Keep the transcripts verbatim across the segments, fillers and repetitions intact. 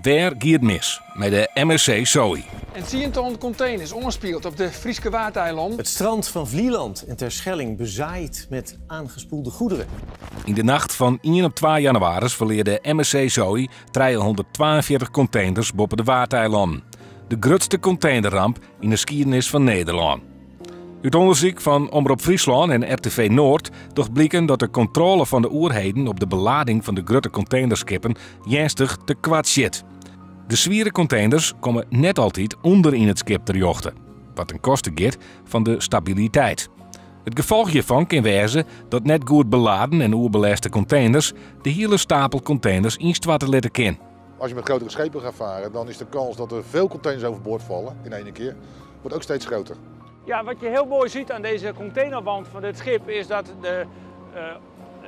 Daar gaat mis met de M S C Zoe. En tientallen containers ongespield op de Frieske Waddeneilanden. Het strand van Vlieland en Terschelling bezaaid met aangespoelde goederen. In de nacht van één op twee januari verleer de M S C Zoe driehonderdtweeënveertig containers boven de Waddeneilanden. De grootste containerramp in de geschiedenis van Nederland. Uit onderzoek van Omroep Friesland en R T V Noord toch blijken dat de controle van de oerheden op de belading van de grote containerskippen jenstig te kwad zit. De zware containers komen net altijd onder in het schip ter jochten, wat ten koste gaat van de stabiliteit. Het gevolg hiervan kan wezen dat net goed beladen en oerbelaste containers de hele stapel containers instorten laten kunnen. Als je met grotere schepen gaat varen, dan is de kans dat er veel containers overboord vallen in één keer, wordt ook steeds groter. Ja, wat je heel mooi ziet aan deze containerwand van dit schip is dat de, uh,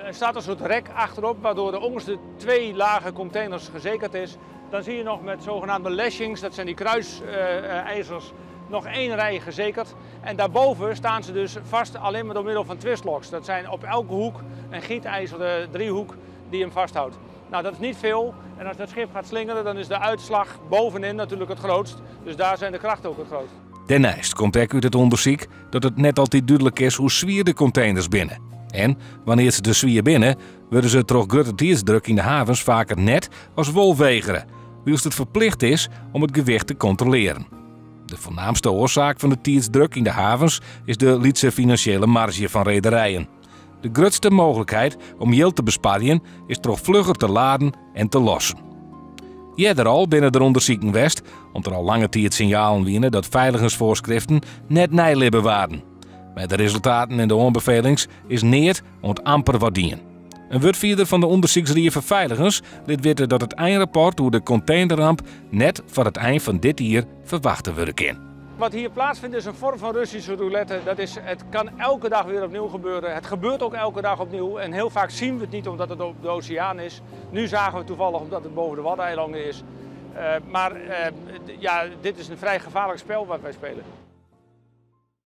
er staat een soort rek achterop waardoor de onderste twee lage containers gezekerd is. Dan zie je nog met zogenaamde lashings, dat zijn die kruisijzers, uh, nog één rij gezekerd. En daarboven staan ze dus vast alleen maar door middel van twistlocks. Dat zijn op elke hoek een gietijzeren driehoek die hem vasthoudt. Nou, dat is niet veel. En als dat schip gaat slingeren, dan is de uitslag bovenin natuurlijk het grootst. Dus daar zijn de krachten ook het grootst. Daarnaast komt ook uit het onderzoek dat het net altijd duidelijk is hoe zwaar de containers binnen. En wanneer ze te zwaar binnen, worden ze door grote tijdsdruk in de havens vaker net als wolwegeren, hoewel het verplicht is om het gewicht te controleren. De voornaamste oorzaak van de tijdsdruk in de havens is de lietse financiële marge van rederijen. De grootste mogelijkheid om geld te besparen is door vlugger te laden en te lossen. Eerder al binnen de onderzoeken west, omdat er al lange tijd signalen wienen dat veiligheidsvoorschriften net nijlibben waren. Met de resultaten en de aanbevelings is neert ont amper wat dien. Een woordvoerder van de onderzoeksraad voor veiligheid liet weten dat het eindrapport hoe de containerramp net voor het eind van dit jaar verwachten worden kan. Wat hier plaatsvindt is een vorm van Russische roulette. Dat is, het kan elke dag weer opnieuw gebeuren. Het gebeurt ook elke dag opnieuw en heel vaak zien we het niet omdat het op de oceaan is. Nu zagen we het toevallig omdat het boven de Waddeneilanden is. Uh, maar uh, ja, dit is een vrij gevaarlijk spel wat wij spelen.